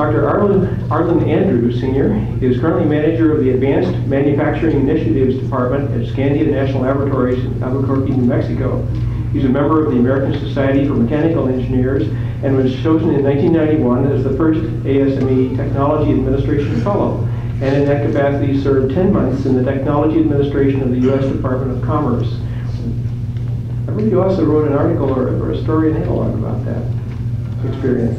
Dr. Arlen Andrews Sr. is currently manager of the Advanced Manufacturing Initiatives Department at Sandia National Laboratories in Albuquerque, New Mexico. He's a member of the American Society for Mechanical Engineers and was chosen in 1991 as the first ASME Technology Administration Fellow, and in that capacity served 10 months in the Technology Administration of the U.S. Department of Commerce. I believe you also wrote an article or a story and analog about that experience.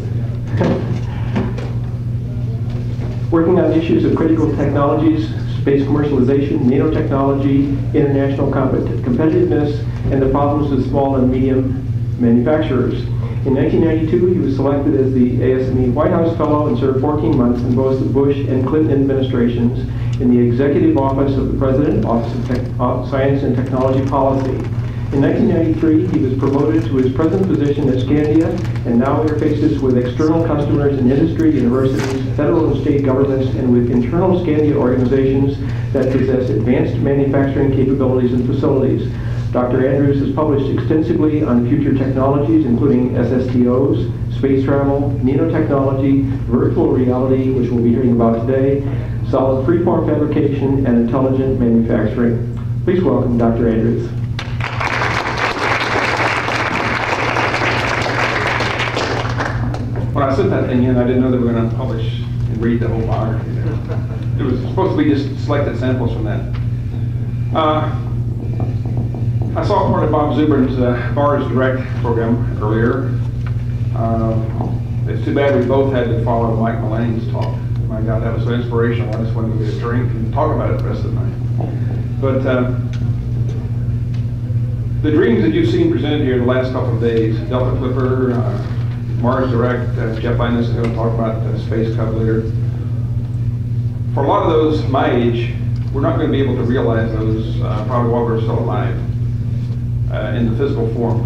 Working on issues of critical technologies, space commercialization, nanotechnology, international competitiveness, and the problems with small and medium manufacturers. In 1992, he was selected as the ASME White House Fellow and served 14 months in both the Bush and Clinton administrations in the Executive Office of the President, Office of Science and Technology Policy. In 1993, he was promoted to his present position at Scandia and now interfaces with external customers in industry, universities, federal and state governments, and with internal Scandia organizations that possess advanced manufacturing capabilities and facilities. Dr. Andrews has published extensively on future technologies, including SSTOs, space travel, nanotechnology, virtual reality, which we'll be hearing about today, solid freeform fabrication, and intelligent manufacturing. Please welcome Dr. Andrews. When I said that thing in, I didn't know they were going to publish and read the whole biography there. It was supposed to be just selected samples from that. I saw part of Bob Zubrin's Mars Direct program earlier. It's too bad we both had to follow Mike Mullane's talk. My God, that was so inspirational. I just wanted to get a drink and talk about it the rest of the night. But the dreams that you've seen presented here the last couple of days, Delta Clipper, Mars Direct, Jeff Bynes is going to talk about Space Cub later. For a lot of those my age, we're not going to be able to realize those probably while we're still alive. In the physical form.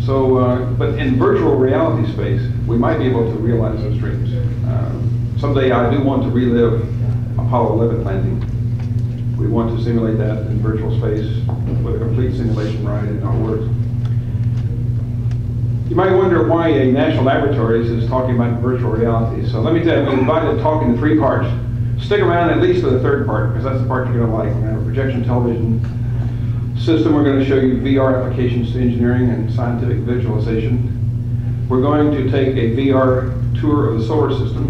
So, but in virtual reality space, we might be able to realize those dreams. Someday I do want to relive Apollo 11 landing. We want to simulate that in virtual space with a complete simulation ride in our words. You might wonder why a National Laboratories is talking about virtual reality. So let me tell you, we divided the talk into three parts. Stick around at least for the third part, because that's the part you're going to like. We have a projection television system. We're going to show you VR applications to engineering and scientific visualization. We're going to take a VR tour of the solar system.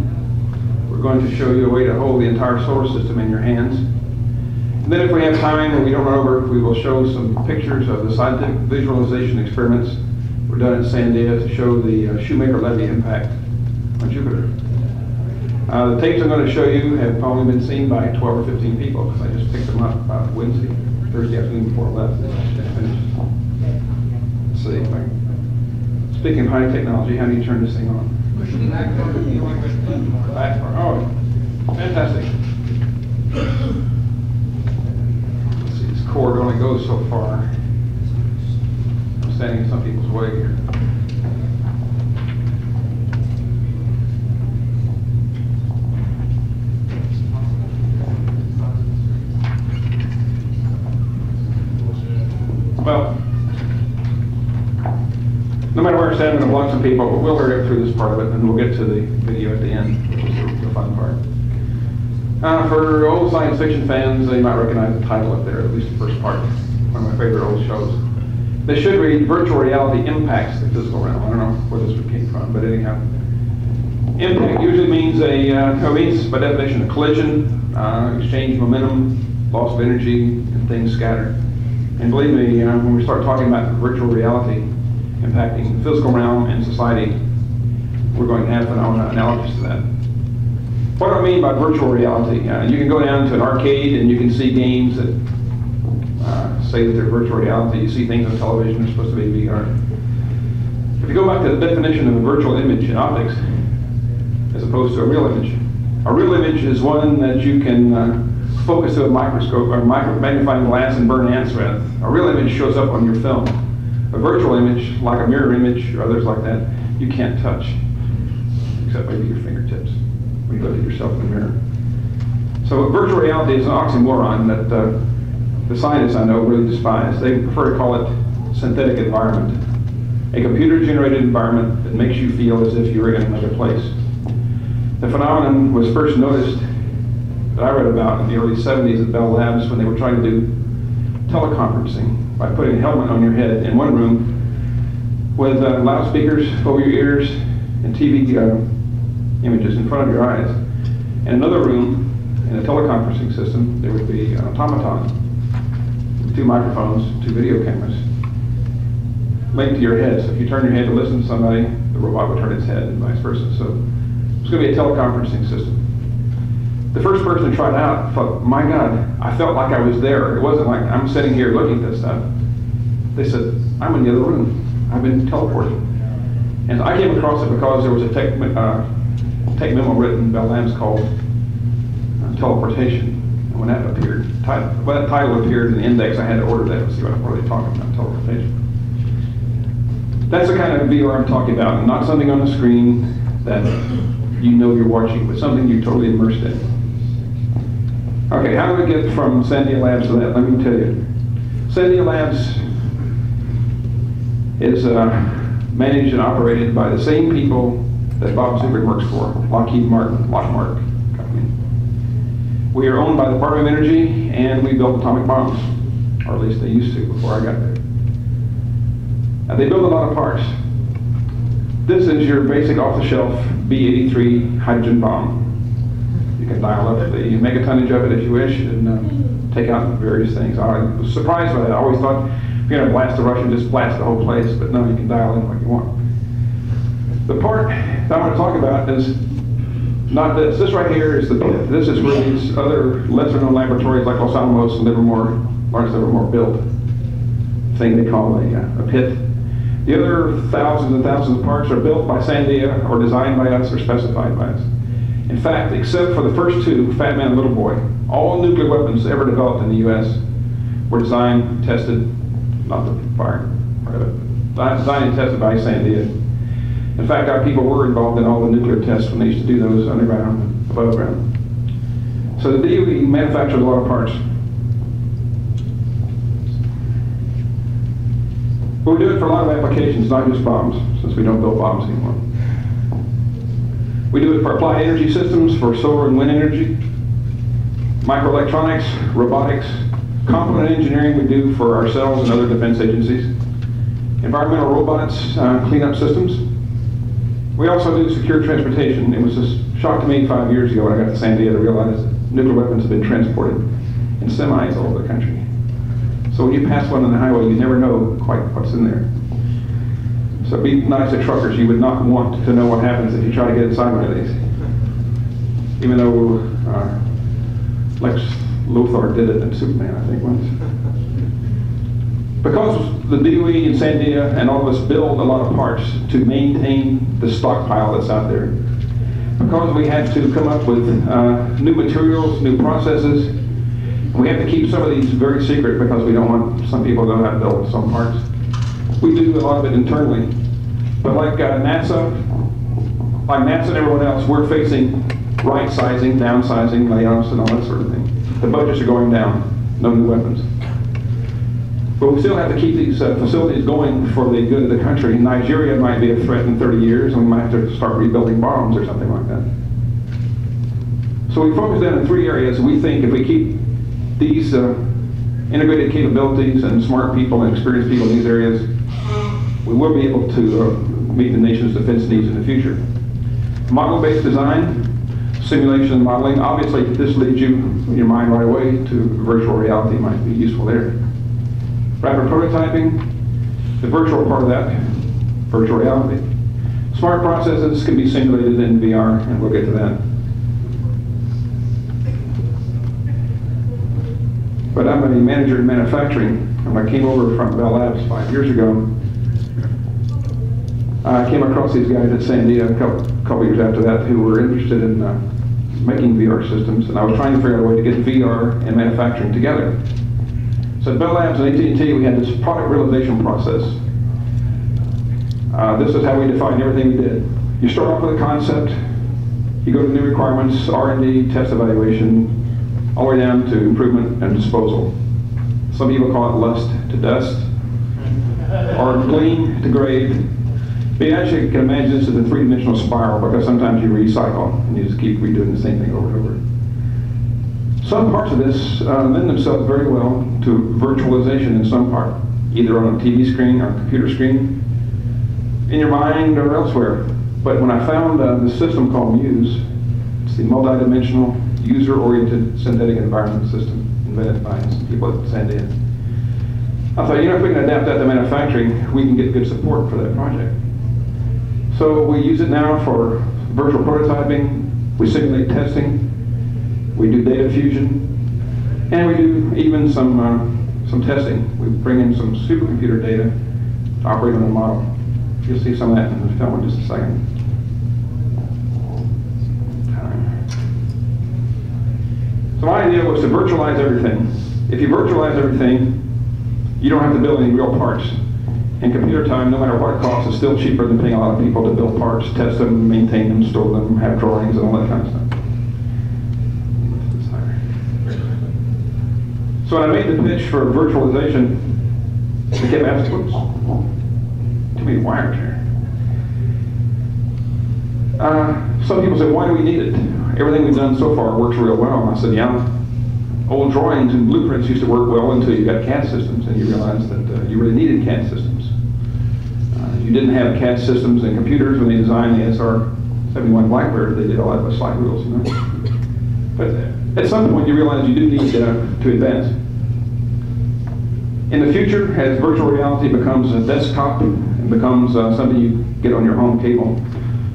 We're going to show you a way to hold the entire solar system in your hands. And then if we have time and we don't run over, we will show some pictures of the scientific visualization experiments we're done at Sandia to show the Shoemaker-Levy impact on Jupiter. The tapes I'm going to show you have probably been seen by 12 or 15 people because I just picked them up about Wednesday. Thursday afternoon before I left. Let's see. Speaking of high technology, how do you turn this thing on? Back. Oh, fantastic. Let's see, this cord only goes so far. I'm standing in some people's way here. Well, no matter where I stand, I'm going to block some people, but we'll hurry up through this part of it, and we'll get to the video at the end, which is the fun part. For old science fiction fans, they might recognize the title up there, at least the first part, one of my favorite old shows. They should read Virtual Reality Impacts the Physical Realm. I don't know where this one came from, but anyhow. Impact usually means, means by definition, a collision, exchange momentum, loss of energy, and things scattered. And believe me, when we start talking about virtual reality impacting the physical realm and society, we're going to have analogies to that. What do I mean by virtual reality? You can go down to an arcade and you can see games that say that they're virtual reality. You see things on television that are supposed to be VR. If you go back to the definition of a virtual image in optics, as opposed to a real image. A real image is one that you can focus to a microscope or magnifying glass and burn ants with. A real image shows up on your film. A virtual image, like a mirror image or others like that, you can't touch, except maybe your fingertips when you look at yourself in the mirror. So virtual reality is an oxymoron that the scientists I know really despise. They prefer to call it synthetic environment. A computer-generated environment that makes you feel as if you're in another place. The phenomenon was first noticed, that I read about, in the early 70s at Bell Labs when they were trying to do teleconferencing by putting a helmet on your head in one room with loudspeakers over your ears and TV images in front of your eyes. In another room, in a teleconferencing system, there would be an automaton with two microphones, two video cameras linked to your head. So if you turn your head to listen to somebody, the robot would turn its head and vice versa. So it's going to be a teleconferencing system. The first person to try it out thought, my God, I felt like I was there. It wasn't like I'm sitting here looking at this stuff. They said, I'm in the other room. I've been teleported. And I came across it because there was a tech memo written by Bell Labs called Teleportation. And when that appeared, when that title appeared in the index, I had to order that to see what I'm really talking about, teleportation. That's the kind of VR I'm talking about, and not something on the screen that you know you're watching, but something you're totally immersed in. Okay, how do we get from Sandia Labs to that? Let me tell you. Sandia Labs is managed and operated by the same people that Bob Zubrin works for, Lockheed Martin, Lockmark Company. We are owned by the Department of Energy, and we built atomic bombs, or at least they used to before I got there. Now, they build a lot of parts. This is your basic off-the-shelf B-83 hydrogen bomb. You can dial up the megatonnage of it if you wish and take out various things. I was surprised by that. I always thought, if you're going to blast the Russian, just blast the whole place, but no, you can dial in what you want. The part that I want to talk about is not this. This right here is the bit. This is where these other lesser-known laboratories like Los Alamos and Livermore, Lawrence Livermore build thing they call a pit. The other thousands and thousands of parts are built by Sandia or designed by us or specified by us. In fact, except for the first two, Fat Man and Little Boy, all nuclear weapons ever developed in the U.S. were designed, tested, not the fire, designed and tested by Sandia. In fact, our people were involved in all the nuclear tests when they used to do those underground and above ground. So the DOE manufactured a lot of parts. But we do it for a lot of applications, not just bombs, since we don't build bombs anymore. We do it for applied energy systems, for solar and wind energy, microelectronics, robotics, complement engineering we do for ourselves and other defense agencies, environmental robots, cleanup systems. We also do secure transportation. It was a shock to me 5 years ago when I got to Sandia to realize that nuclear weapons have been transported in semis all over the country. So when you pass one on the highway, you never know quite what's in there. So be nice to truckers. You would not want to know what happens if you try to get inside one of these. Even though Lex Luthor did it in Superman, I think, once. Because the DOE and Sandia and all of us build a lot of parts to maintain the stockpile that's out there. Because we had to come up with new materials, new processes. We have to keep some of these very secret because we don't want some people to know how to build some parts. We do a lot of it internally. But like NASA and everyone else, we're facing right-sizing, downsizing, layoffs, and all that sort of thing. The budgets are going down, no new weapons. But we still have to keep these facilities going for the good of the country. Nigeria might be a threat in 30 years, and we might have to start rebuilding bombs or something like that. So we focus down in three areas. We think if we keep these integrated capabilities and smart people and experienced people in these areas, we will be able to meet the nation's defense needs in the future. Model-based design, simulation and modeling. Obviously, this leads you in your mind right away to virtual reality. Might be useful there. Rapid prototyping, the virtual part of that, virtual reality. Smart processes can be simulated in VR, and we'll get to that. But I'm a manager in manufacturing, and when I came over from Bell Labs 5 years ago, I came across these guys at Sandia a couple years after that who were interested in making VR systems, and I was trying to figure out a way to get VR and manufacturing together. So at Bell Labs and AT&T, we had this product realization process. This is how we defined everything we did. You start off with a concept, you go to new requirements, R&D, test evaluation, all the way down to improvement and disposal. Some people call it lust to dust, or glean to grade, But you actually can imagine this as a three-dimensional spiral, because sometimes you recycle and you just keep redoing the same thing over and over. Some parts of this lend themselves very well to virtualization in some part, either on a TV screen or a computer screen, in your mind or elsewhere. But when I found this system called Muse, it's the multi-dimensional, user-oriented synthetic environment system invented by some people at Sandia. I thought, you know, if we can adapt that to manufacturing, we can get good support for that project. So we use it now for virtual prototyping, we simulate testing, we do data fusion, and we do even some testing. We bring in some supercomputer data to operate on the model. You'll see some of that in the film in just a second. So my idea was to virtualize everything. If you virtualize everything, you don't have to build any real parts. And computer time, no matter what it costs, is still cheaper than paying a lot of people to build parts, test them, maintain them, store them, have drawings, and all that kind of stuff. So when I made the pitch for virtualization, I kept asking, whoops, too many wires here. Some people say, why do we need it? Everything we've done so far works real well. And I said, yeah, old drawings and blueprints used to work well until you got CAD systems and you realized that you really needed CAD systems. You didn't have CAD systems and computers when they designed the SR-71 Blackbird. They did all that with slide rules, you know. But at some point you realize you do need to advance. In the future, as virtual reality becomes a desktop and becomes something you get on your home cable,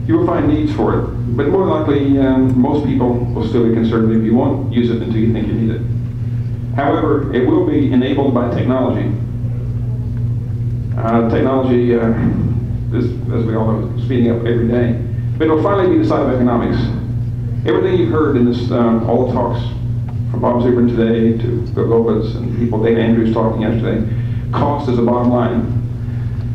you will find needs for it, but more likely most people will still be conservative. You won't use it until you think you need it. However, it will be enabled by technology. Technology is, as we all know, speeding up every day. But it will finally be the side of economics. Everything you've heard in this, all the talks from Bob Zubrin today to Golovitz and people, Dan Andrews talking yesterday, cost is the bottom line.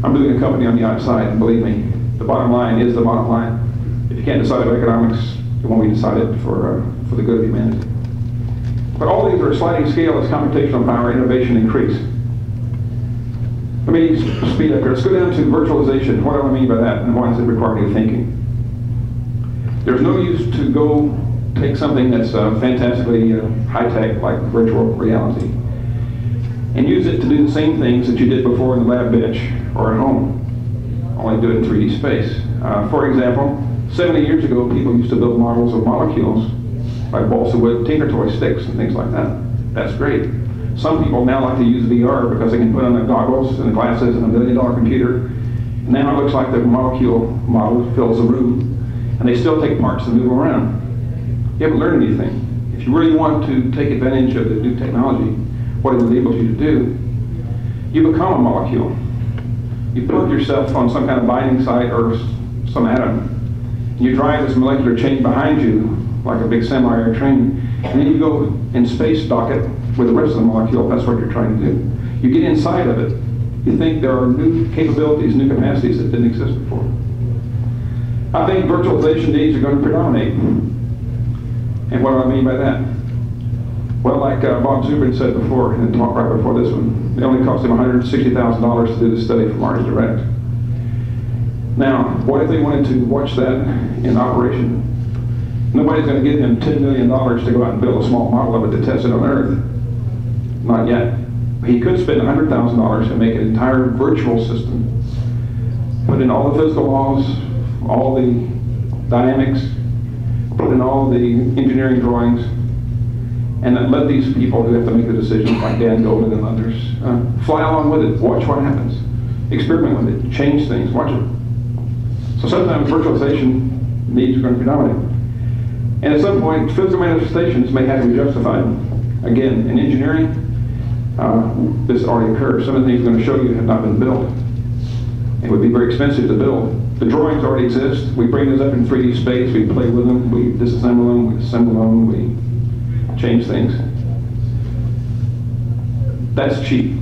I'm doing a company on the outside, and believe me, the bottom line is the bottom line. If you can't decide on economics, it won't be decided for the good of humanity. But all these are a sliding scale as computational power, innovation increase. Let me speed up here. Let's go down to virtualization. What do I mean by that, and why does it require new thinking? There's no use to go take something that's fantastically high-tech, like virtual reality, and use it to do the same things that you did before in the lab bench or at home. Only do it in 3D space. For example, 70 years ago, people used to build models of molecules by balsa wood, tinker toy sticks, and things like that. That's great. Some people now like to use VR because they can put on their goggles and glasses and $1 million computer. And now it looks like the molecule model fills the room, and they still take parts and move them around. You haven't learned anything. If you really want to take advantage of the new technology, what it enables you to do, you become a molecule. You put yourself on some kind of binding site or some atom. You drive this molecular chain behind you like a big semi or train, and then you go in space docket with the rest of the molecule. That's what you're trying to do. You get inside of it. You think there are new capabilities, new capacities that didn't exist before. I think virtualization needs are going to predominate. And what do I mean by that? Well, like Bob Zubrin said before, in the talk right before this one, it only cost him $160,000 to do the study for Mars Direct. Now, what if they wanted to watch that in operation? Nobody's going to give them $10 million to go out and build a small model of it to test it on Earth. Not yet. He could spend $100,000 and make an entire virtual system. Put in all the physical laws, all the dynamics, put in all the engineering drawings, and that let these people who have to make the decisions, like Dan Goldin and others, fly along with it, watch what happens, experiment with it, change things, watch it. So sometimes virtualization needs are going to predominate. And at some point, physical manifestations may have to be justified. Again, in engineering, this already occurs. Some of the things I'm going to show you have not been built. It would be very expensive to build. The drawings already exist. We bring those up in 3D space, we play with them, we disassemble them, we assemble them, we change things. That's cheap.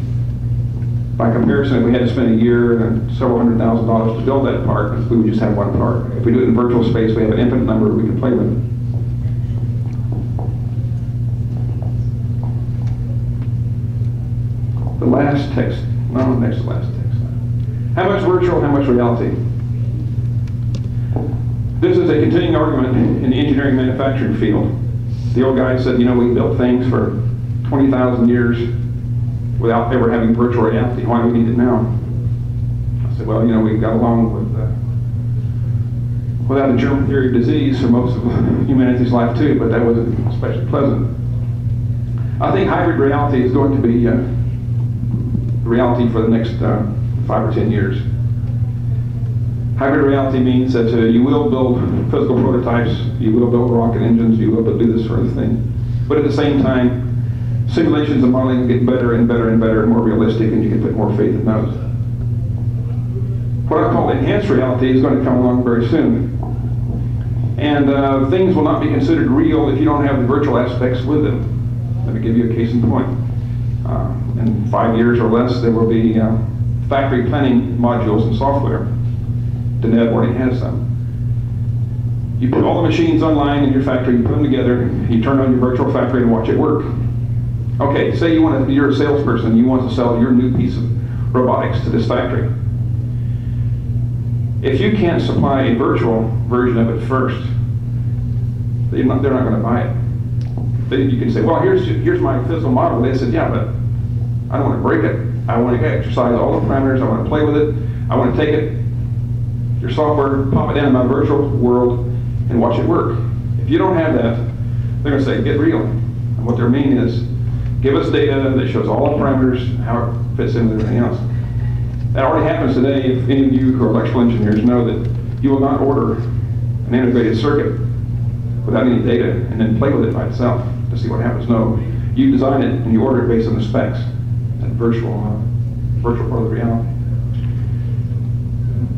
By comparison, if we had to spend a year and several $100,000 to build that part, we would just have one part. If we do it in virtual space, we have an infinite number we can play with. The last text, no, next to last text. How much virtual, how much reality? This is a continuing argument in the engineering manufacturing field. The old guy said, you know, we built things for 20,000 years without ever having virtual reality. Why do we need it now? I said, well, you know, we got along with without a germ theory of disease for most of humanity's life too, but that wasn't especially pleasant. I think hybrid reality is going to be reality for the next 5 or 10 years. Hybrid reality means that you will build physical prototypes, you will build rocket engines, you will do this sort of thing. But at the same time, simulations and modeling get better and better and better and more realistic, and you can put more faith in those. What I call enhanced reality is going to come along very soon. And things will not be considered real if you don't have the virtual aspects with them. Let me give you a case in point. In 5 years or less, there will be factory planning modules and software. Deneb already has some. You put all the machines online in your factory, you put them together, you turn on your virtual factory and watch it work. Okay, say you want to, you're a salesperson, you want to sell your new piece of robotics to this factory. If you can't supply a virtual version of it first, they're not going to buy it. You can say, well, here's my physical model. They said, yeah, but I don't want to break it. I want to exercise all the parameters. I want to play with it. I want to take it, your software, pop it in my virtual world, and watch it work. If you don't have that, they're going to say, get real. And what they're meaning is, give us data that shows all the parameters, how it fits in with everything else. That already happens today. If any of you who are electrical engineers know that you will not order an integrated circuit without any data and then play with it by itself to see what happens. No, you design it and you order it based on the specs and virtual part of the reality.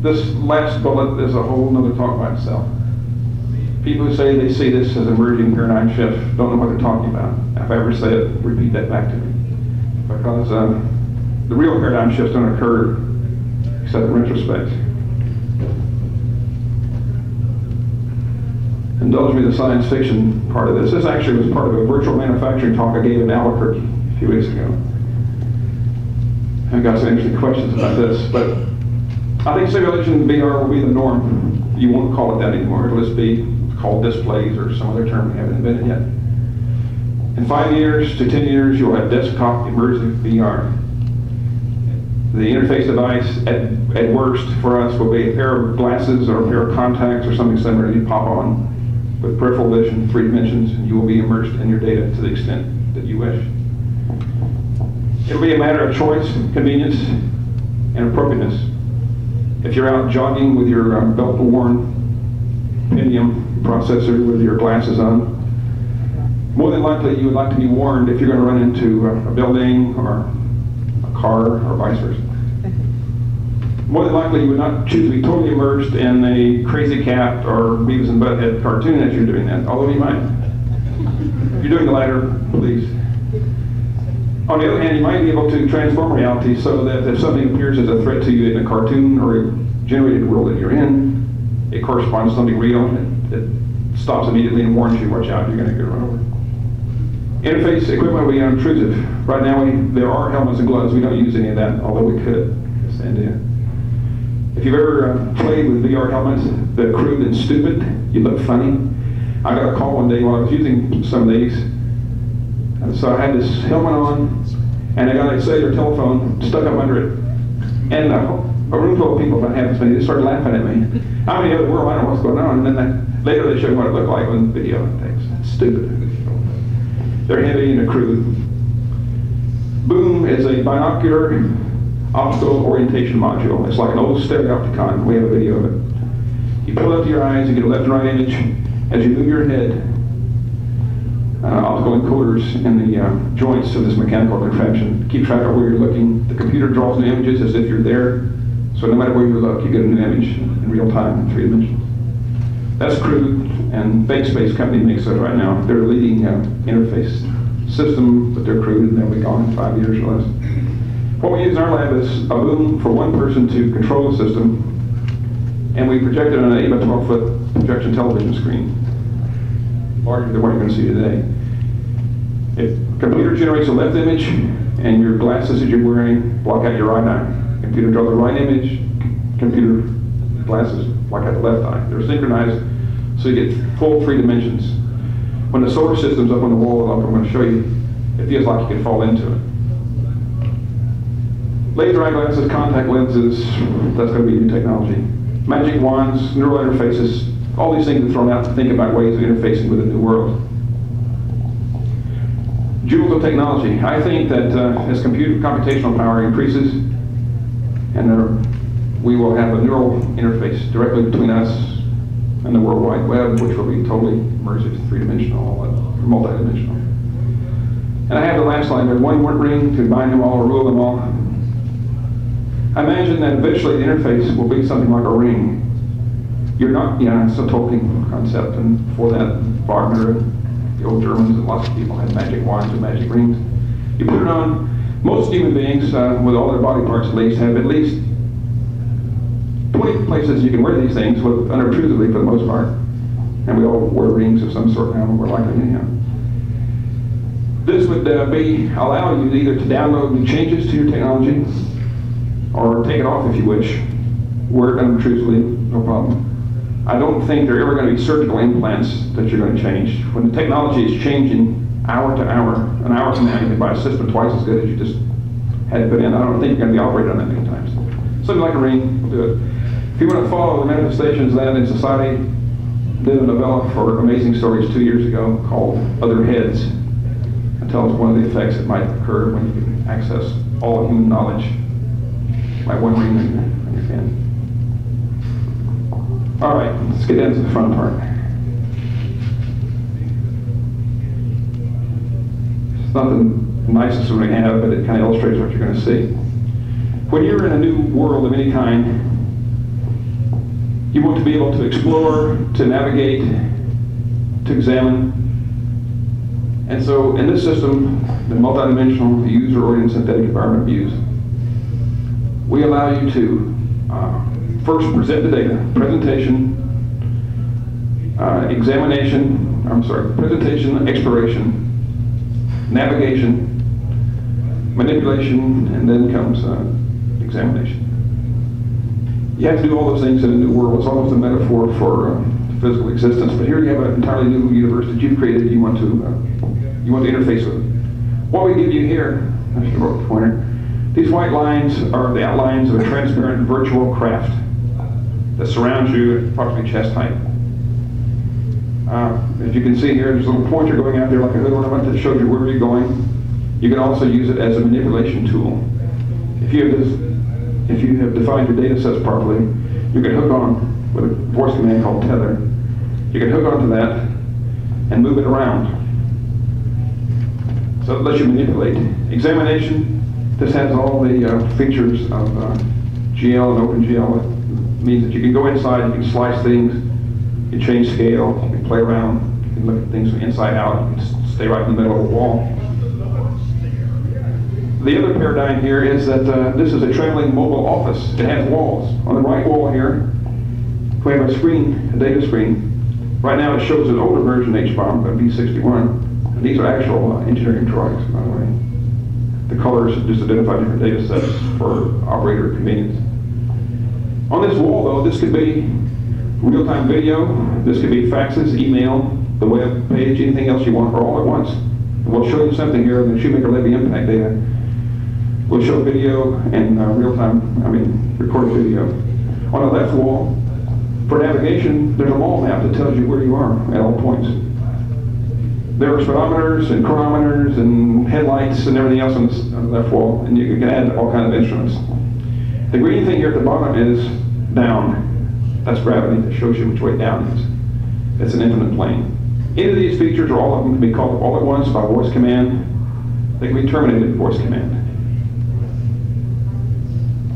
This last bullet is a whole other talk by itself. People who say they see this as an emerging paradigm shift don't know what they're talking about. If I ever say it, repeat that back to me. Because the real paradigm shifts don't occur except in retrospect. Indulge me the science fiction part of this. This actually was part of a virtual manufacturing talk I gave in Albuquerque a few weeks ago. I've got some interesting questions about this, but I think simulation and VR will be the norm. You won't call it that anymore. It'll just be called displays or some other term we haven't invented yet. In 5 years to 10 years, you'll have desktop immersive VR. The interface device, at worst for us, will be a pair of glasses or a pair of contacts or something similar that you pop on. With peripheral vision, 3 dimensions, and you will be immersed in your data to the extent that you wish. It'll be a matter of choice, convenience, and appropriateness. If you're out jogging with your belt-worn Pentium processor with your glasses on, more than likely you would like to be warned if you're going to run into a building or a car or vice versa. More than likely, you would not choose to be totally immersed in a Crazy Cat or Beavis and Butthead cartoon as you're doing that, although you might. If you're doing the latter, please. On the other hand, you might be able to transform reality so that if something appears as a threat to you in a cartoon or a generated world that you're in, it corresponds to something real and it stops immediately and warns you, watch out, you're going to get run over. Interface equipment will be unobtrusive. Right now, there are helmets and gloves. We don't use any of that, although we could. If you've ever played with VR helmets, they're crude and stupid. You look funny. I got a call one day while I was using some of these. And so I had this helmet on, and I got a cellular telephone stuck up under it. And a room full of people, about half as many, they started laughing at me. I'm in the other world, I don't know what's going on. And then later they showed me what it looked like on video and things. That's stupid. They're heavy and they're crude. Boom is a binocular optical orientation module. It's like an old stereopticon. We have a video of it. You pull up to your eyes, you get a left and right image. As you move your head, optical encoders in the joints of this mechanical contraption keep track of where you're looking. The computer draws new images as if you're there. So no matter where you look, you get a new image in real time in 3 dimensions. That's crude, and Fake Space Company makes it right now. They're a leading interface system, but they're crude, and they'll be gone in 5 years or less. What we use in our lab is a boom for one person to control the system, and we project it on an 8 by 12 foot projection television screen, larger than what you're going to see today. If computer generates a left image, and your glasses that you're wearing block out your right eye. Computer draws the right image, computer glasses block out the left eye. They're synchronized So you get full 3 dimensions. When the solar system's up on the wall, I'm going to show you, it feels like you can fall into it. Laser eye glasses, contact lenses, that's going to be new technology. Magic wands, neural interfaces, all these things are thrown out to think about ways of interfacing with a new world. Jewels of technology. I think that as computational power increases, and we will have a neural interface directly between us and the World Wide Web, which will be totally immersive, 3-dimensional, multi-dimensional. And I have the last line there, one ring to bind them all or rule them all. I imagine that eventually the interface will be something like a ring. You're not, it's a Tolkien concept, and before that, Wagner, the old Germans, and lots of people had magic wands and magic rings. You put it on, most human beings, with all their body parts at least, have at least 20 places you can wear these things with, unobtrusively for the most part. And we all wear rings of some sort now, and we're like them anyhow. This would allow you either to download new changes to your technology, or take it off if you wish, wear it unobtrusively, no problem. I don't think there are ever going to be surgical implants that you're going to change. When the technology is changing hour to hour, an hour from now you can buy a system twice as good as you just had it put in. I don't think you're going to be operated on that many times. Something like a ring will do it. If you want to follow the manifestations of that in society, did a novella for Amazing Stories 2 years ago called Other Heads. It tells one of the effects that might occur when you can access all of human knowledge by one ring on your hand. All right, let's get into the fun part. It's not the nicest one we have, but it kind of illustrates what you're going to see. When you're in a new world of any kind, you want to be able to explore, to navigate, to examine. And so in this system, the multidimensional, user-oriented synthetic environment views, we allow you to first, present the data, presentation, exploration, navigation, manipulation, and then comes examination. You have to do all those things in a new world. It's almost a metaphor for physical existence, but here you have an entirely new universe that you've created. You want to interface with it. What we give you here, I should have wrote the pointer. These white lines are the outlines of a transparent virtual craft that surrounds you at approximately chest height. As you can see here, there's a little pointer going out there like a hood ornament that shows you where you're going. You can also use it as a manipulation tool. If you have defined your data sets properly, you can hook on with a voice command called tether. You can hook onto that and move it around. So it lets you manipulate. Examination. This has all the features of GL and OpenGL. It means that you can go inside, you can slice things, you can change scale, you can play around, you can look at things from inside out, you can stay right in the middle of the wall. The other paradigm here is that this is a traveling mobile office. It has walls. On the right wall here, we have a screen, a data screen. Right now it shows an older version of HBOM, but B61. And these are actual engineering drawings, by the way. The colors just identify different data sets for operator convenience. On this wall, though, this could be real-time video, this could be faxes, email, the web page, anything else you want for all at once. And we'll show you something here in the Shoemaker-Levy impact data. We'll show video and recorded video. On the left wall, for navigation, there's a wall map that tells you where you are at all points. There are speedometers and chronometers and headlights and everything else on the left wall, and you can add all kinds of instruments. The green thing here at the bottom is down. That's gravity that shows you which way down is. It's an infinite plane. Either of these features or all of them can be called all at once by voice command. They can be terminated with voice command.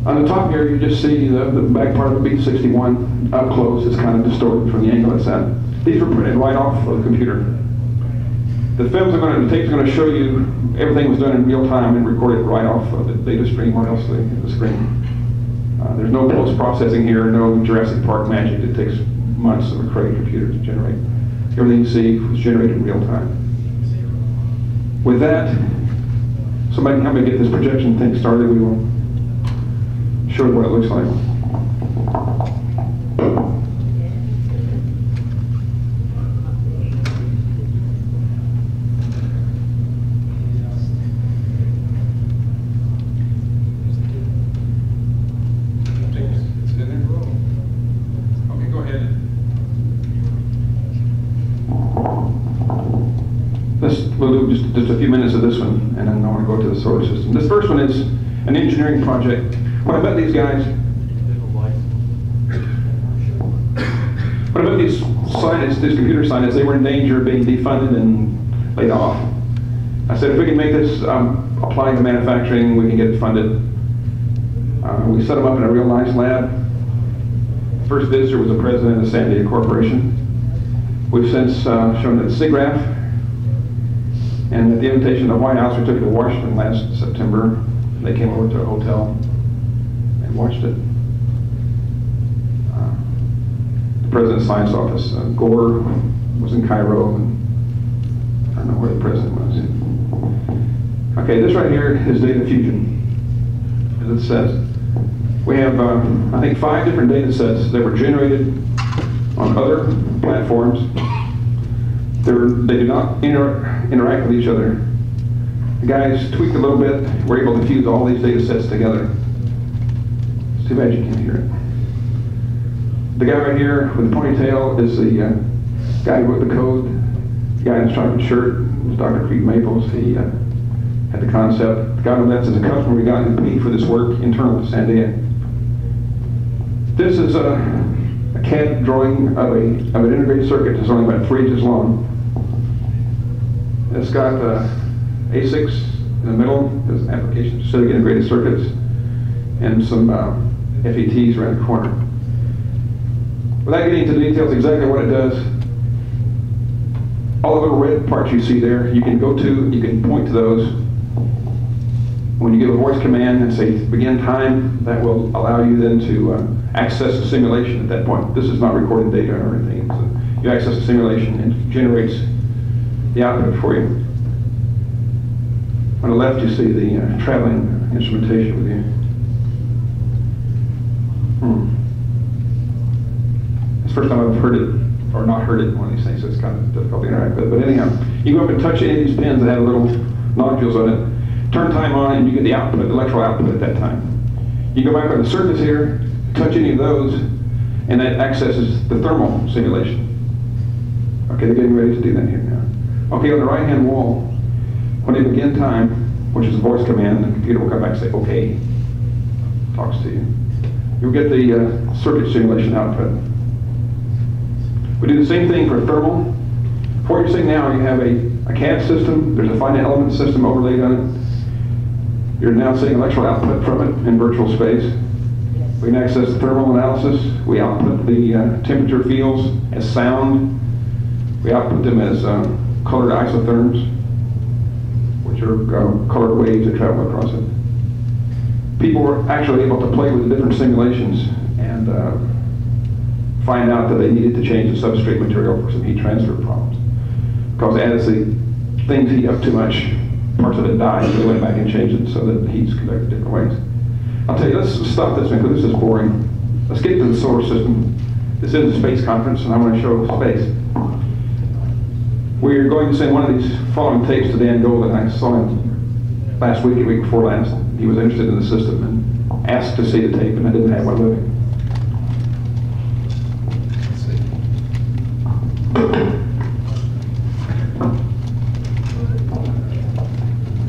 On the top here, you just see the back part of the B61 up close. It's kind of distorted from the angle it's at. These were printed right off of the computer. The tape's going to show you everything was done in real time and recorded right off of the data stream or else the screen. There's no post-processing here, no Jurassic Park magic. It takes months of a crazy computer to generate. Everything you see was generated in real time. With that, somebody can help me get this projection thing started. We will show you what it looks like. just a few minutes of this one, and then I want to go to the solar system. This first one is an engineering project. What about these scientists, these computer scientists? They were in danger of being defunded and laid off. I said, if we can make this apply to manufacturing, we can get it funded. We set them up in a real nice lab. First visitor was the president of the Sandia Corporation. We've since shown it at SIGGRAPH. And at the invitation of the White House, we took it to Washington last September. They came over to a hotel and watched it. The President's Science Office. Gore was in Cairo, and I don't know where the President was. Okay, this right here is data fusion. As it says, we have, I think, 5 different data sets that were generated on other platforms. They do not interact with each other. The guys tweaked a little bit. We're able to fuse all these data sets together. It's too bad you can't hear it. The guy right here with the ponytail is the guy who wrote the code. The guy in the striped shirt was Dr. Creed Maples. He had the concept. The guy on the left is a customer we got who paid for this work internal to Sandia. This is a CAD drawing of an integrated circuit that's only about 3 inches long. It's got ASICs in the middle, there's application-specific integrated circuits, and some FETs around the corner. Without getting into the details exactly what it does, all the little red parts you see there, you can go to, you can point to those. When you give a voice command and say begin time, that will allow you then to access the simulation at that point. This is not recorded data or anything. So you access the simulation and it generates the output for you. On the left, you see the traveling instrumentation with you. It's the first time I've heard it, or not heard it, one of these things, so it's kind of difficult to interact with. But anyhow, you go up and touch any of these pins that have little nodules on it, turn time on, and you get the output, the electrical output at that time. You go back on the surface here, touch any of those, and that accesses the thermal simulation. Okay, they're getting ready to do that here now. Okay, on the right-hand wall, when they begin time, which is a voice command, the computer will come back and say, okay, talks to you. You'll get the circuit simulation output. We do the same thing for thermal. What you're seeing now, you have a CAD system, there's a finite element system overlaid on it. You're now seeing electrical output from it in virtual space. We can access the thermal analysis. We output the temperature fields as sound. We output them as colored isotherms, which are colored waves that travel across it. People were actually able to play with the different simulations and find out that they needed to change the substrate material for some heat transfer problems. Because as the things heat up too much, parts of it die, so they went back and changed it so that the heat's conducted different ways. I'll tell you, let's stop this because this is boring. Let's get to the solar system. This is a space conference, and I want to show space. We're going to send one of these following tapes to Dan Goldin. I saw him last week, the week before last. He was interested in the system and asked to see the tape, and I didn't have one living.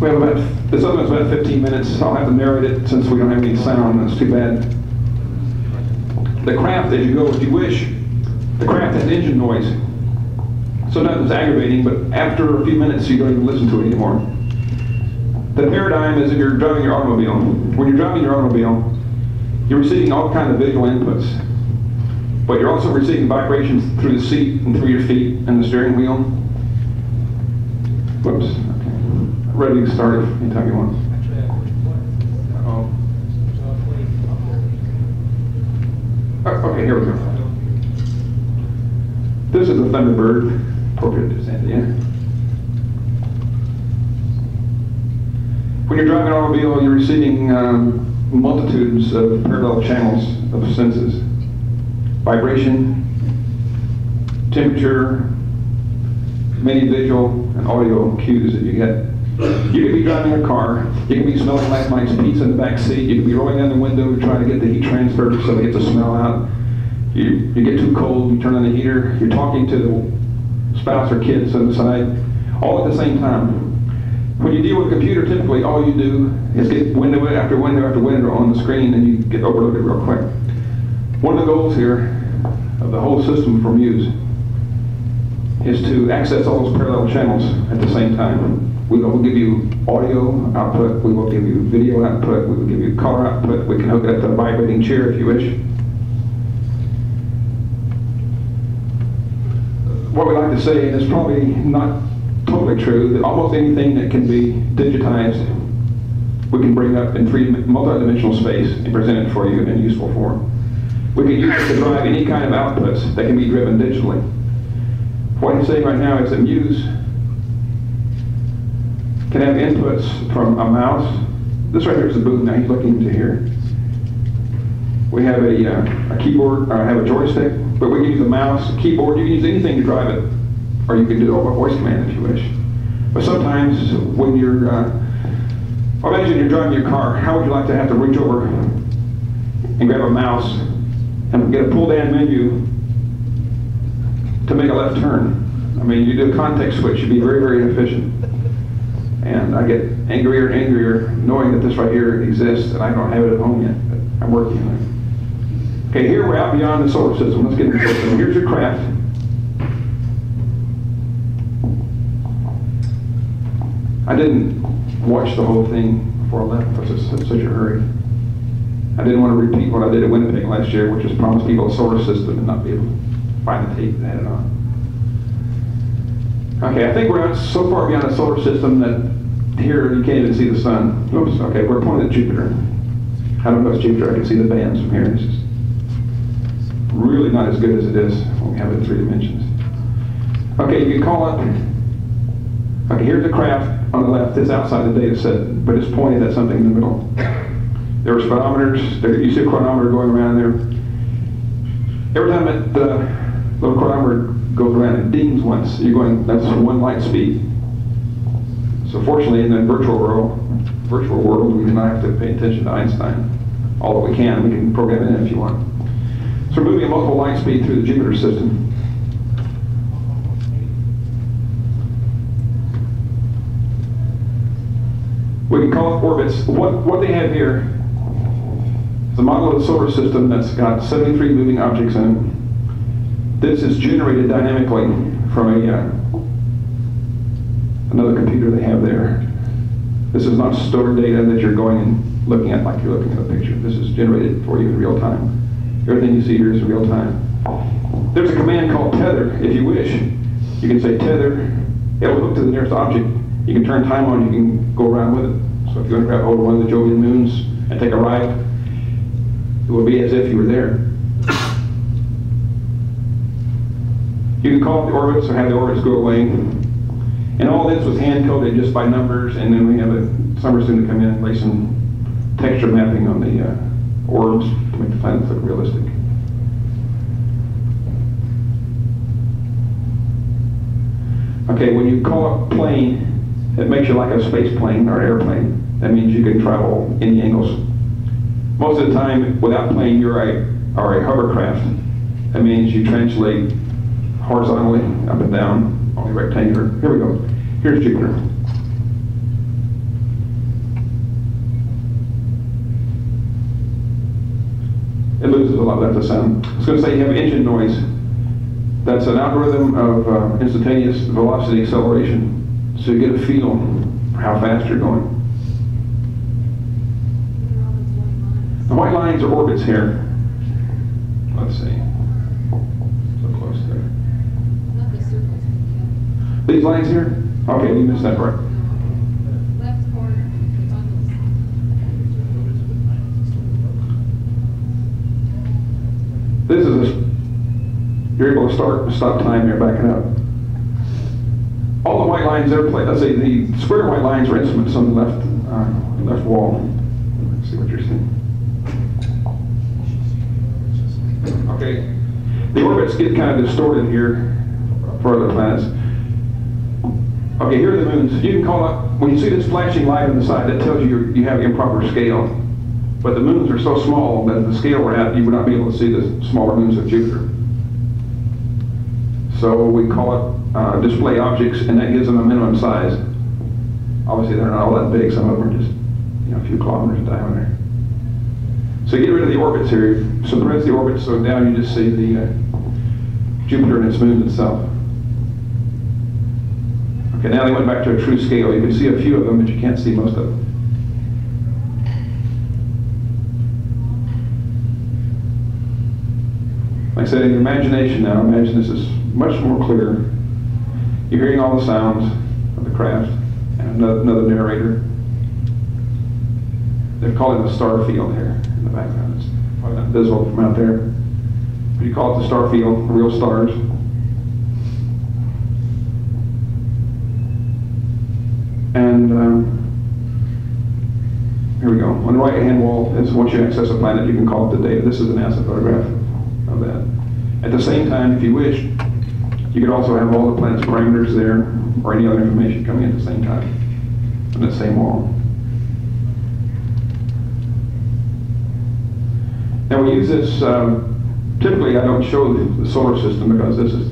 We have about, this other one's about 15 minutes. I'll have to narrate it since we don't have any sound. That's too bad. The craft, as you go, if you wish, the craft has engine noise. Sometimes it's aggravating, but after a few minutes, you don't even listen to it anymore. The paradigm is if you're driving your automobile. When you're driving your automobile, you're receiving all kinds of visual inputs, but you're also receiving vibrations through the seat and through your feet and the steering wheel. Whoops. Ready to start anytime you want. Okay, here we go. This is a Thunderbird, appropriate to Sandia. When you're driving an automobile, you're receiving multitudes of parallel channels of senses. Vibration, temperature, many visual and audio cues that you get. You could be driving a car, you can be smelling last night's pizza in the back seat, you could be rolling down the window to try to get the heat transfer so it gets the smell out. You get too cold, you turn on the heater, you're talking to the spouse or kids on the side, all at the same time. When you deal with a computer, typically all you do is get window after window after window on the screen, and you get overloaded real quick. One of the goals here of the whole system for Muse is to access all those parallel channels at the same time. We will give you audio output, we will give you video output, we will give you color output, we can hook it up to a vibrating chair if you wish. What we like to say, and it's probably not totally true, that almost anything that can be digitized, we can bring up in multi-dimensional space and present it for you in useful form. We can use it to drive any kind of outputs that can be driven digitally. What I'm saying right now is that Muse can have inputs from a mouse. This right here is the booth. Now he's looking into here. We have a keyboard, I have a joystick, but we can use a mouse, a keyboard. You can use anything to drive it, or you can do it over voice command if you wish. But sometimes when you're, imagine you're driving your car. How would you like to have to reach over and grab a mouse and get a pull-down menu to make a left turn? I mean, you do a context switch, you'd be very, very inefficient. And I get angrier and angrier knowing that this right here exists and I don't have it at home yet, but I'm working on it. Okay, here we're out beyond the solar system. Let's get into the system. Here's your craft. I didn't watch the whole thing before I left. I was in such a hurry. I didn't want to repeat what I did at Winnipeg last year, which was promise people a solar system and not be able to find the tape and add it on. Okay, I think we're so far beyond the solar system that here you can't even see the sun. Oops, okay, we're pointing at Jupiter. I don't know if it's Jupiter, I can see the bands from here. This is really not as good as it is when we have it in three dimensions. Okay, you can call it, okay, here's the craft on the left. It's outside the data set, but it's pointed at something in the middle. There were speedometers, there you see a chronometer going around there. Every time that little chronometer goes around, it dings once. You're going, that's one light speed. So fortunately, in the virtual world, we do not have to pay attention to Einstein. Although we can program it in if you want. So we're moving at multiple light speed through the Jupiter system. We can call it orbits. What they have here, the model of the solar system that's got 73 moving objects in it. This is generated dynamically from a another computer they have there. This is not stored data that you're going and looking at like you're looking at a picture. This is generated for you in real time. Everything you see here is real time. There's a command called tether, if you wish. You can say tether, it'll hook to the nearest object. You can turn time on, you can go around with it. So if you want to grab hold of one of the Jovian moons and take a ride, it would be as if you were there. You can call up the orbits or have the orbits go away. And all this was hand-coded just by numbers, and then we have a summer student come in and lay some texture mapping on the orbs to make the planets look realistic. Okay, when you call up plane, it makes you like a space plane or an airplane. That means you can travel any angles. Most of the time, without plane, you're a hovercraft. That means you translate horizontally, up and down, only rectangular. Here we go. Here's Jupiter. It loses a lot of that sound. I was going to say you have engine noise. That's an algorithm of instantaneous velocity acceleration. So you get a feel for how fast you're going. The white lines are orbits here. Let's see. So close there. These lines here? Okay, we missed that part. Left corner. This is a, you're able to stop time here, backing up. All the white lines there, let's say the square white lines are instruments on the left wall. Let's see what you're seeing. Okay, the orbits get kind of distorted here for other planets. Okay, here are the moons. You can call up, when you see this flashing light on the side, that tells you you have improper scale. But the moons are so small that if the scale were out, you would not be able to see the smaller moons of Jupiter. So we call it display objects, and that gives them a minimum size. Obviously, they're not all that big. Some of them are just, you know, a few kilometers in diameter. So get rid of the orbits here. So the rest of the orbits, so now you just see the Jupiter and its moons itself. Okay, now they went back to a true scale. You can see a few of them, but you can't see most of them. Like I said, in your imagination now, imagine this is much more clear. You're hearing all the sounds of the craft and another narrator. They call it the star field here in the background. It's probably not visible from out there. But you call it the star field, the real stars. And here we go. On the right-hand wall is once you access a planet, you can call it the data. This is a NASA photograph of that. At the same time, if you wish, you could also have all the planet's parameters there or any other information coming in at the same time on that same wall. Now we use this, typically I don't show the solar system because this is,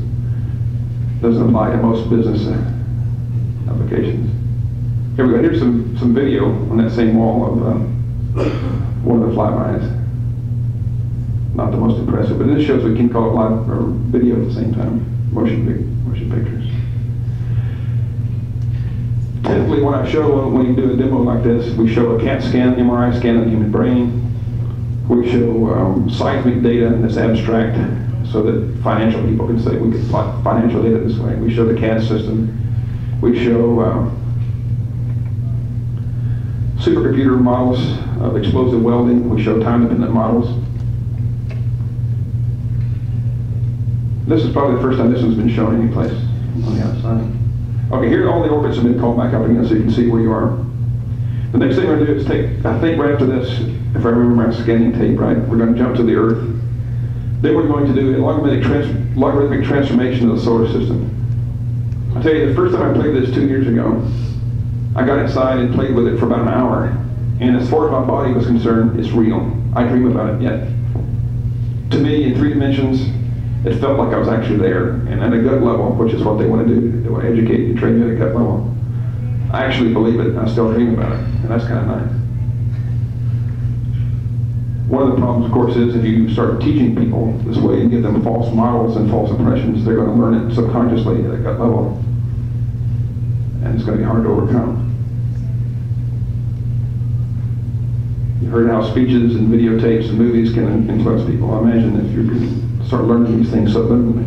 doesn't apply to most business applications. Here we go, here's some video on that same wall of one of the flybys. Not the most impressive, but this shows we can call it live or video at the same time, motion pictures. Typically, what I show when you do a demo like this, we show a CAT scan, MRI scan of the human brain. We show seismic data that's abstract, so that financial people can say we can plot financial data this way. We show the CAD system. We show supercomputer models of explosive welding. We show time-dependent models. This is probably the first time this one's been shown anyplace on the outside. Okay, here all the orbits have been called back up again so you can see where you are. The next thing we're going to do is take, I think right after this, if I remember my scanning tape right, we're going to jump to the Earth. Then we're going to do a logarithmic transformation of the solar system. I'll tell you, the first time I played this 2 years ago, I got inside and played with it for about an hour. And as far as my body was concerned, it's real. I dream about it yet. To me, in 3 dimensions, it felt like I was actually there, and at a gut level, which is what they want to do. They want to educate you, train you at a gut level. I actually believe it, and I still dream about it, and that's kind of nice. One of the problems, of course, is if you start teaching people this way and give them false models and false impressions, they're going to learn it subconsciously at a gut level, and it's going to be hard to overcome. You heard how speeches and videotapes and movies can influence people. I imagine if you're start learning these things subliminally.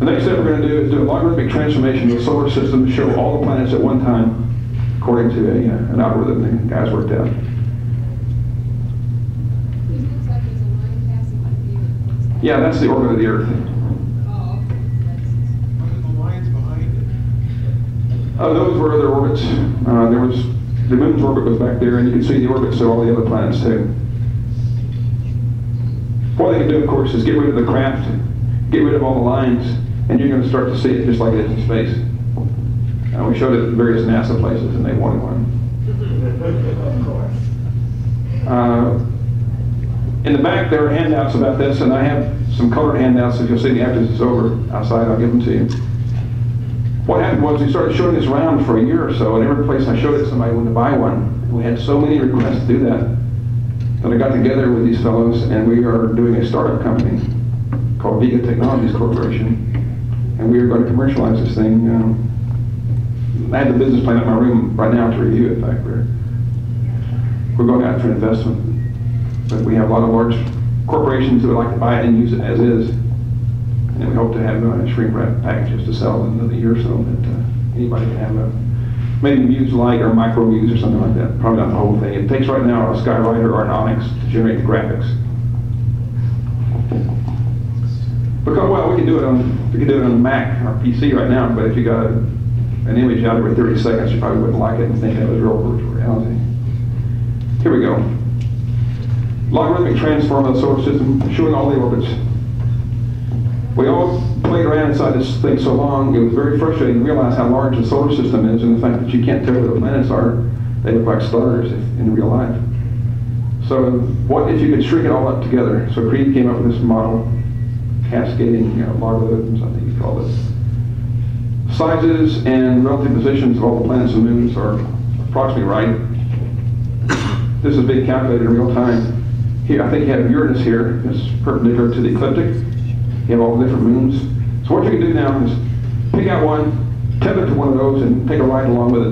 The next step we're going to do is do a logarithmic transformation of the solar system to show all the planets at one time according to an algorithm that the guys worked out. Yeah, that's the orbit of the Earth. Oh, those were other orbits. There was the moon's orbit was back there, and you can see the orbits of all the other planets too. What they can do, of course, is get rid of the craft, get rid of all the lines, and you're going to start to see it just like it is in space. We showed it at various NASA places, and they wanted one. In the back, there are handouts about this, and I have some colored handouts. If you'll see me after this is over, outside, I'll give them to you. What happened was we started showing this round for a year or so, and every place I showed it, somebody wanted to buy one. We had so many requests to do that. And I got together with these fellows, and we are doing a startup company called Vega Technologies Corporation, and we are going to commercialize this thing. I had the business plan in my room right now to review. In fact, we're going out for an investment, but we have a lot of large corporations that would like to buy it and use it as is, and we hope to have shrink wrap packages to sell in another year or so that anybody can have a. Maybe Muse Lite or Micro Muse or something like that. Probably not the whole thing. It takes right now a Skywriter or an Onyx to generate the graphics. Because, well, we can do it on a Mac or PC right now, but if you got an image out every 30 seconds, you probably wouldn't like it and think that was real virtual reality. Here we go. Logarithmic transform of the solar system, showing all the orbits. We all played around inside this thing so long, it was very frustrating to realize how large the solar system is and the fact that you can't tell where the planets are. They look like stars in real life. So what if you could shrink it all up together? So Creed came up with this model, cascading logarithms, I think he called it. Sizes and relative positions of all the planets and moons are approximately right. This is being calculated in real time. Here, I think you have Uranus here. It's perpendicular to the ecliptic. You have all the different moons. So what you can do now is pick out one, tether to one of those, and take a ride along with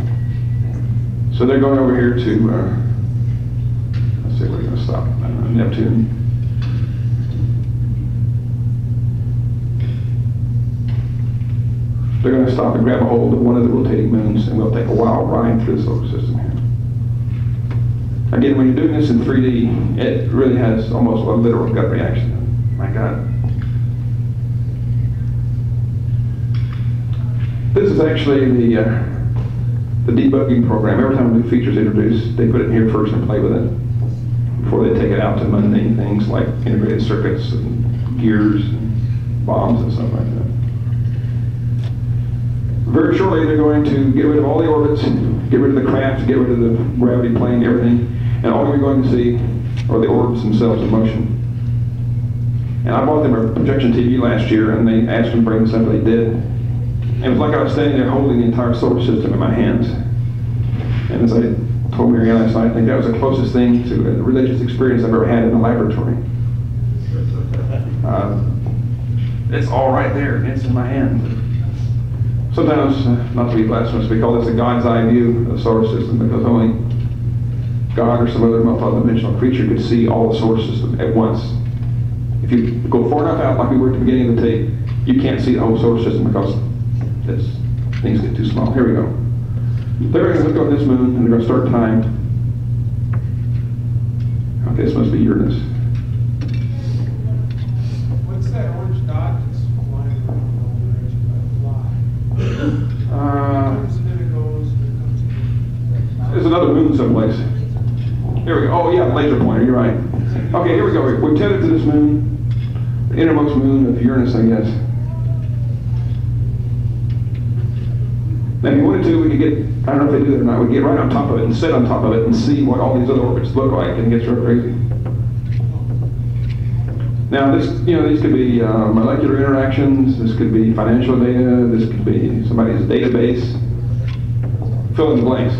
it. So they're going over here to, let's see, we're going to stop, Neptune. They're going to stop and grab a hold of one of the rotating moons, and we'll take a wild ride through the solar system here. Again, when you're doing this in 3D, it really has almost a literal gut reaction. My God. This is actually the debugging program. Every time new features introduced, they put it in here first and play with it before they take it out to mundane things like integrated circuits and gears and bombs and stuff like that. Very shortly, they're going to get rid of all the orbits, get rid of the craft, get rid of the gravity plane, everything, and all we're going to see are the orbits themselves in motion. And I bought them a projection TV last year, and they asked me to bring this up, and they did. And it was like I was standing there holding the entire solar system in my hands. And as I told Mary last night, I think that was the closest thing to a religious experience I've ever had in the laboratory. It's all right there, it's in my hand. Sometimes, not to be blasphemous, we call this the God's eye view of the solar system because only God or some other multidimensional creature could see all the solar system at once. If you go far enough out, like we were at the beginning of the tape, you can't see the whole solar system because things get too small. Here we go. They're going to look on this moon and they're going to start time. Okay, this must be Uranus. What's that orange dot? There's another moon someplace. Here we go. Oh yeah, laser pointer, you're right. Okay, here we go. We've tended to this moon, the innermost moon of Uranus, I guess. Now if you wanted to, we could get, I don't know if they do it or not, we could get right on top of it and sit on top of it and see what all these other orbits look like, and it gets real crazy. Now, this, you know, these could be molecular interactions, this could be financial data, this could be somebody's database, fill in the blanks.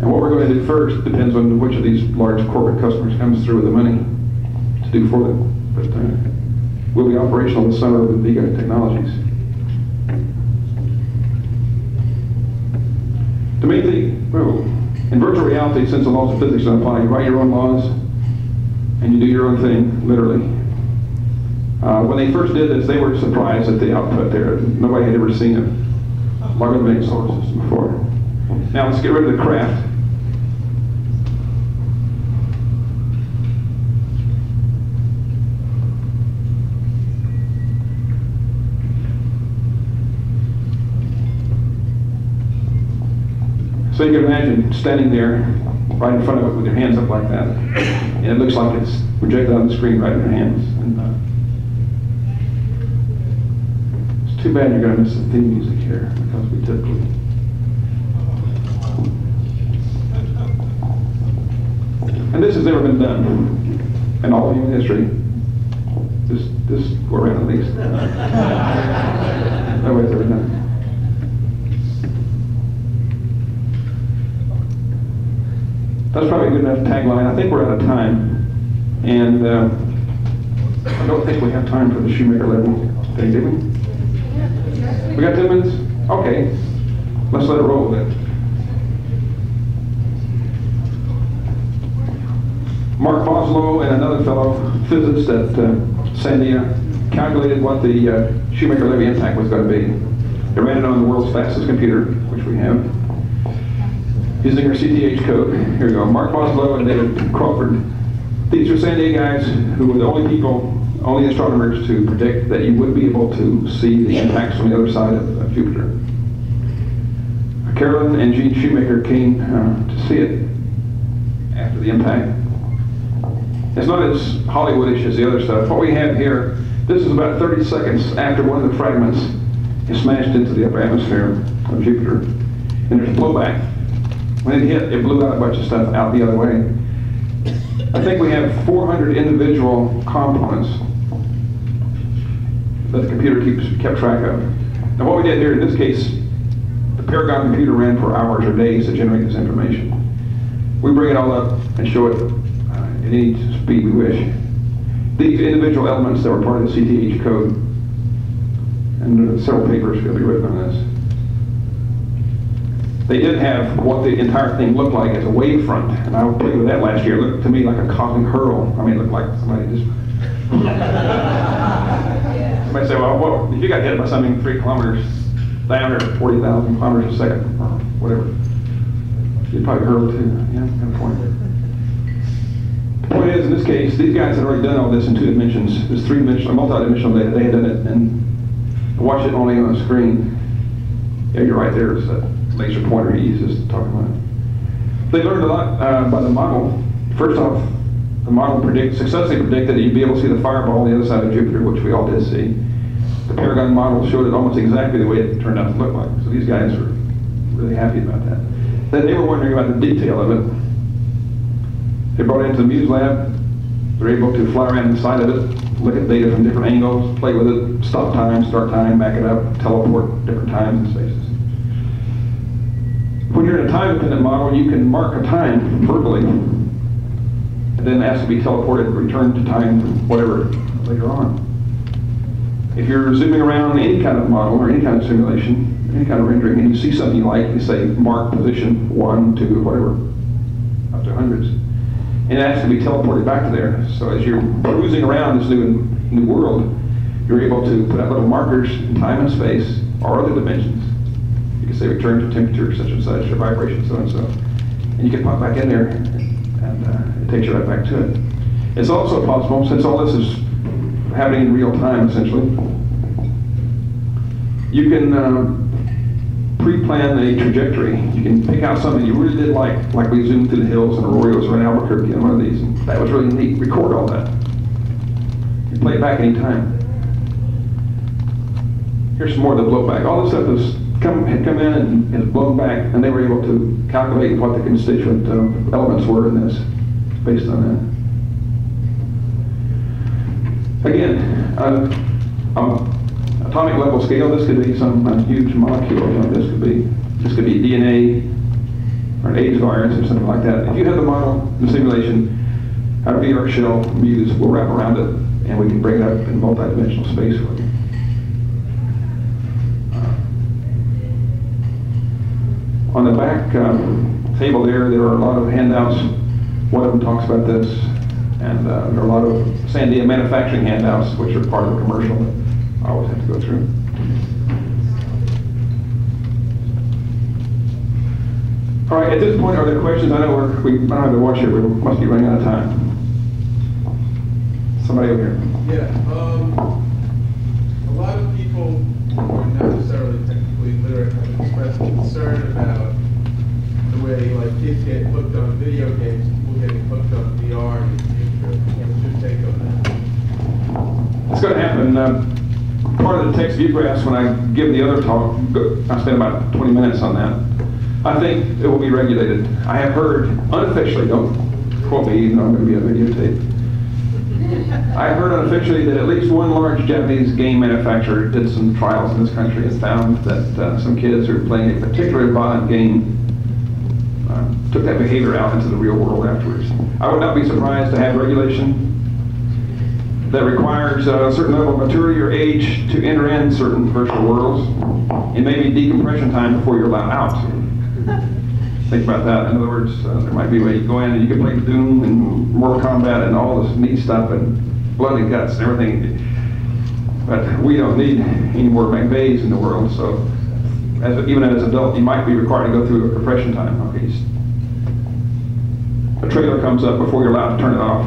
And what we're going to do first depends on which of these large corporate customers comes through with the money to do for them. But we'll be operational this summer with Vigo Technologies. The main thing, well, in virtual reality, since the laws of physics don't apply, you write your own laws and you do your own thing, literally. When they first did this, they were surprised at the output there. Nobody had ever seen a logarithmic solar system before. Now let's get rid of the craft. So you can imagine standing there right in front of it with your hands up like that. And it looks like it's projected on the screen right in your hands. And, too bad you're going to miss the theme music here, because we typically... And this has never been done in all of human history. This go around at least. No way it's ever done. That's probably a good enough tagline. I think we're out of time. And I don't think we have time for the Shoemaker-Levy thing, do we? We got 10 minutes? Okay. Let's let it roll then. Mark Boslough and another fellow physicist at Sandia calculated what the Shoemaker-Levy impact was going to be. They ran it on the world's fastest computer, which we have, using our CTH code. Here we go. Mark Boslough and David Crawford. These are Sandia guys who were the only people, only astronomers, to predict that you would be able to see the impacts from the other side of Jupiter. Carolyn and Gene Shoemaker came to see it after the impact. It's not as Hollywoodish as the other stuff. What we have here, this is about 30 seconds after one of the fragments is smashed into the upper atmosphere of Jupiter. And there's blowback. When it hit, it blew out a bunch of stuff out the other way. I think we have 400 individual components that the computer kept track of. Now what we did here in this case, the Paragon computer ran for hours or days to generate this information. We bring it all up and show it at any speed we wish. These individual elements that were part of the CTH code, and several papers will be written on this. They did have what the entire thing looked like as a wave front, and I played with that last year. It looked to me like a cosmic hurl. I mean, it looked like somebody just... Somebody say, well, what, if you got hit by something 3 kilometers down or 40,000 kilometers a second, or whatever, you'd probably hurl too. Yeah, kind of point. The point is, in this case, these guys had already done all this in 2 dimensions. This 3-dimensional, multi-dimensional data, they had done it, and watch it only on a screen. Yeah, you're right, there's a laser pointer he uses to talk about it. They learned a lot by the model. First off, the model successfully predicted that you'd be able to see the fireball on the other side of Jupiter, which we all did see. The Paragon model showed it almost exactly the way it turned out to look like. So these guys were really happy about that. Then they were wondering about the detail of it. They brought it into the Muse lab. They're able to fly around the side of it, look at data from different angles, play with it, stop time, start time, back it up, teleport different times and spaces. When you're in a time-dependent model, you can mark a time verbally, and then ask to be teleported and returned to time, whatever, later on. If you're zooming around any kind of model or any kind of simulation, any kind of rendering, and you see something you like, you say mark position 1, 2, whatever, up to hundreds. And it has to be teleported back to there. So as you're cruising around this new world, you're able to put out little markers in time and space or other dimensions. You can say return to temperature, such and such, or vibration, so and so. And you can pop back in there, and it takes you right back to it. It's also possible, since all this is happening in real time, essentially, you can pre-plan a trajectory. You can pick out something you really did like we zoomed through the hills and Arroyos or in Albuquerque and one of these. That was really neat. Record all that. You play it back any time. Here's some more of the blowback. All this stuff had come in and is blown back, and they were able to calculate what the constituent elements were in this based on that. Again, atomic level scale, this could be some huge molecule. This could be DNA or an AIDS virus or something like that. If you have the model, the simulation, our VR shell Muse will wrap around it, and we can bring it up in multi-dimensional space with it. On the back table there are a lot of handouts. One of them talks about this, and there are a lot of Sandia manufacturing handouts, which are part of the commercial. I always have to go through. All right, at this point, are there questions? I know we don't have to watch here, but we must be running out of time. Somebody over here. Yeah, a lot of people who are not necessarily technically literate have expressed concern about the way kids get hooked on video games, people getting hooked on VR in the future. What's your take on that? It's going to happen. Part of the text view graphs, when I give the other talk, I spend about 20 minutes on that. I think it will be regulated. I have heard, unofficially, don't quote me, even though I'm going to be on videotape. I heard unofficially that at least one large Japanese game manufacturer did some trials in this country and found that some kids who were playing a particularly violent game took that behavior out into the real world afterwards. I would not be surprised to have regulation that requires a certain level of maturity or age to enter in certain virtual worlds, and maybe decompression time before you're allowed out. Think about that. In other words, there might be a way you go in and you can play Doom and Mortal Kombat and all this neat stuff and blood and guts and everything. But we don't need any more McVeighs in the world, so even as an adult, you might be required to go through a compression time. Okay, a trailer comes up before you're allowed to turn it off,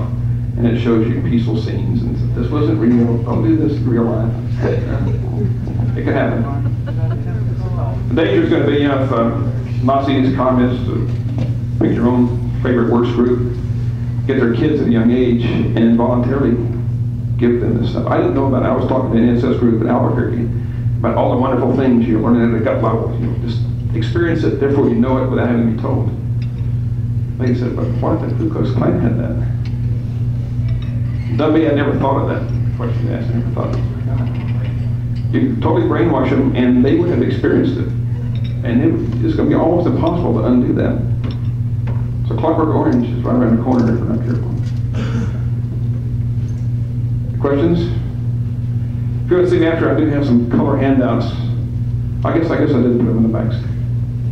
and it shows you peaceful scenes, and this wasn't real, don't do this in real life. It could happen. The danger is going to be if Nazis, communists, pick your own favorite worst group, get their kids at a young age and involuntarily give them this stuff. I didn't know about it. I was talking to an NSS group in Albuquerque about all the wonderful things you're learning at a gut level. You know, just experience it, therefore you know it without having to be told. Like I said, but why did the Ku Klux Klan have that? Dummy, I never thought of that question you asked. I never thought of it. You could totally brainwash them, and they would have experienced it. And it's going to be almost impossible to undo that. So Clockwork Orange is right around the corner if we're not careful. Questions? If you want to see after, I do have some color handouts. I guess I didn't put them in the back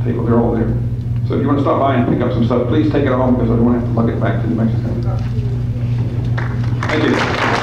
table. They're all there. So if you want to stop by and pick up some stuff, please take it home because I don't want to have to lug it back to New Mexico. Thank you.